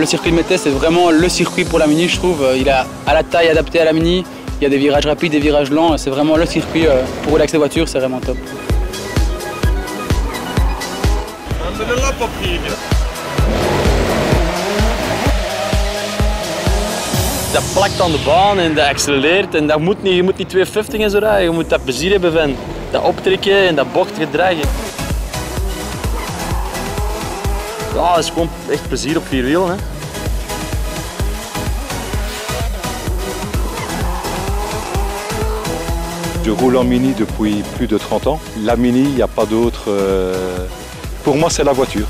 le circuit de Mettet, c'est vraiment le circuit pour la Mini, je trouve. Il est à la taille adaptée à la Mini, il y a des virages rapides, des virages lents, c'est vraiment le circuit pour relaxer les voitures, c'est vraiment top. Dat plakt aan de baan en dat accelereert en dat moet niet, je moet niet 250 en zo rijden, je moet dat plezier hebben van dat optrekken en dat bochtgedrag. Ja, dat is gewoon echt plezier op vier wielen, hè. Je roule en Mini depuis plus de 30 ans. La Mini, il n'y a pas d'autre... Pour moi, c'est la voiture.